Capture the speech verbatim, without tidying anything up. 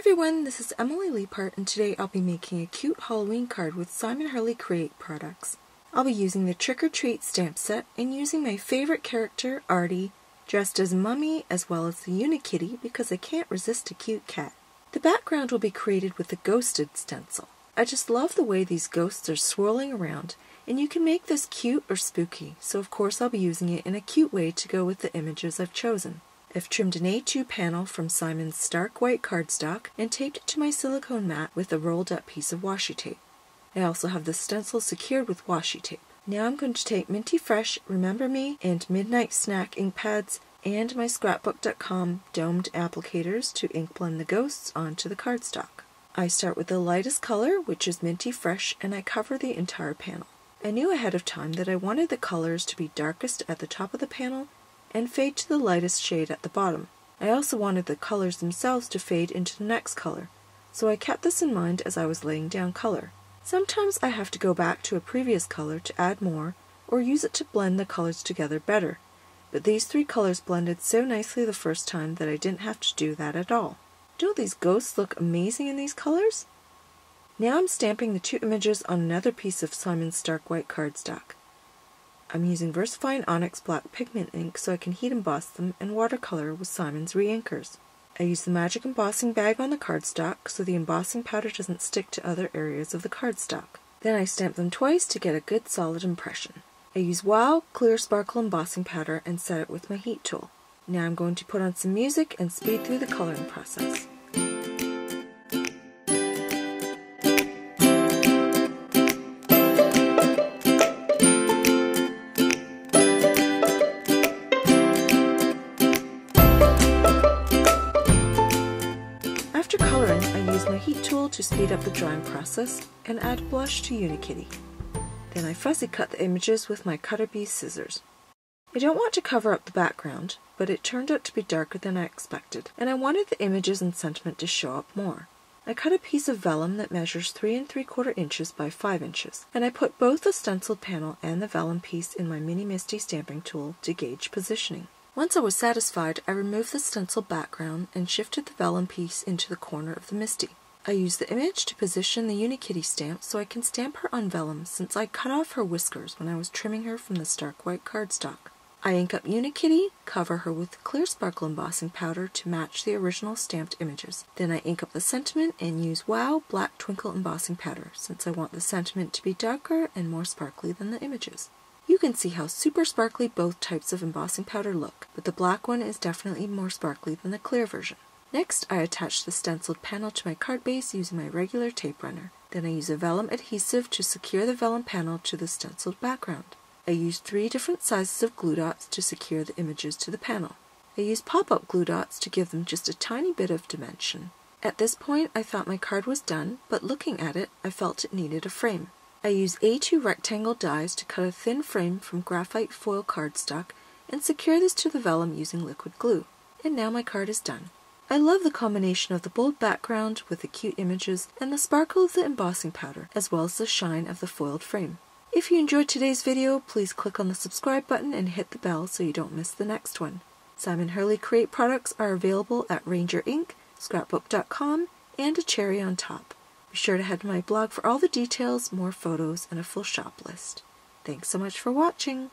everyone, this is Emily Leiphart, and today I'll be making a cute Halloween card with Simon Hurley Create products. I'll be using the Trick or Treat stamp set and using my favorite character, Artie, dressed as Mummy as well as the Uni Kitty because I can't resist a cute cat. The background will be created with the Ghosted stencil. I just love the way these ghosts are swirling around, and you can make this cute or spooky, so of course I'll be using it in a cute way to go with the images I've chosen. I've trimmed an A two panel from Simon's stark white cardstock and taped it to my silicone mat with a rolled up piece of washi tape. I also have the stencil secured with washi tape. Now I'm going to take Minty Fresh, Remember Me, and Midnight Snack ink pads and my scrapbook dot com domed applicators to ink blend the ghosts onto the cardstock. I start with the lightest color, which is Minty Fresh, and I cover the entire panel. I knew ahead of time that I wanted the colors to be darkest at the top of the panel and fade to the lightest shade at the bottom. I also wanted the colors themselves to fade into the next color, so I kept this in mind as I was laying down color. Sometimes I have to go back to a previous color to add more, or use it to blend the colors together better, but these three colors blended so nicely the first time that I didn't have to do that at all. Don't these ghosts look amazing in these colors? Now I'm stamping the two images on another piece of Simon's stark white cardstock. I'm using VersaFine Onyx Black Pigment ink so I can heat emboss them and watercolor with Simon's re-inkers. I use the magic embossing bag on the cardstock so the embossing powder doesn't stick to other areas of the cardstock. Then I stamp them twice to get a good solid impression. I use WOW! Clear Sparkle Embossing Powder and set it with my heat tool. Now I'm going to put on some music and speed through the coloring process. To speed up the drawing process and add blush to Uni Kitty. Then I fussy cut the images with my Cutter Bee scissors. I don't want to cover up the background, but it turned out to be darker than I expected, and I wanted the images and sentiment to show up more. I cut a piece of vellum that measures three and three quarter inches by five inches, and I put both the stenciled panel and the vellum piece in my mini MISTI stamping tool to gauge positioning. Once I was satisfied, I removed the stencil background and shifted the vellum piece into the corner of the MISTI. I use the image to position the Uni Kitty stamp so I can stamp her on vellum since I cut off her whiskers when I was trimming her from the stark white cardstock. I ink up Uni Kitty, cover her with clear sparkle embossing powder to match the original stamped images. Then I ink up the sentiment and use WOW! Black Twinkle Embossing Powder since I want the sentiment to be darker and more sparkly than the images. You can see how super sparkly both types of embossing powder look, but the black one is definitely more sparkly than the clear version. Next, I attach the stenciled panel to my card base using my regular tape runner. Then I use a vellum adhesive to secure the vellum panel to the stenciled background. I use three different sizes of glue dots to secure the images to the panel. I use pop-up glue dots to give them just a tiny bit of dimension. At this point, I thought my card was done, but looking at it, I felt it needed a frame. I use A two rectangle dies to cut a thin frame from graphite foil cardstock and secure this to the vellum using liquid glue. And now my card is done. I love the combination of the bold background with the cute images and the sparkle of the embossing powder, as well as the shine of the foiled frame. If you enjoyed today's video, please click on the subscribe button and hit the bell so you don't miss the next one. Simon Hurley Create products are available at Ranger Ink, scrapbook dot com, and a cherry on top. Be sure to head to my blog for all the details, more photos, and a full shop list. Thanks so much for watching!